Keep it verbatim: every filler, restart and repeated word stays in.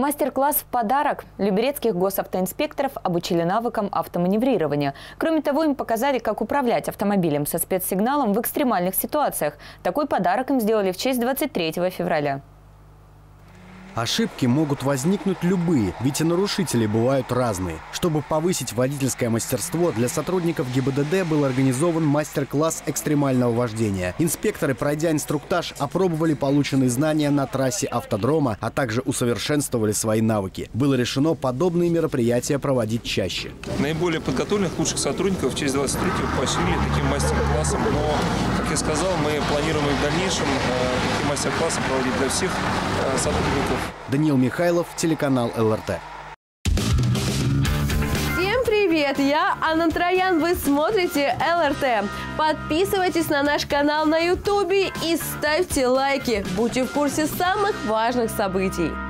Мастер-класс в подарок. Люберецких госавтоинспекторов обучили навыкам автоманеврирования. Кроме того, им показали, как управлять автомобилем со спецсигналом в экстремальных ситуациях. Такой подарок им сделали в честь двадцать третьего февраля. Ошибки могут возникнуть любые, ведь и нарушители бывают разные. Чтобы повысить водительское мастерство, для сотрудников ГИБДД был организован мастер-класс экстремального вождения. Инспекторы, пройдя инструктаж, опробовали полученные знания на трассе автодрома, а также усовершенствовали свои навыки. Было решено подобные мероприятия проводить чаще. Наиболее подготовленных лучших сотрудников в честь двадцать третьего поощрили таким мастер-классом, но, как я сказал, мы планируем и в дальнейшем такие мастер-классы проводить для всех сотрудников. Даниил Михайлов, телеканал ЛРТ. Всем привет! Я Анна Троян. Вы смотрите ЛРТ. Подписывайтесь на наш канал на Ютубе и ставьте лайки. Будьте в курсе самых важных событий.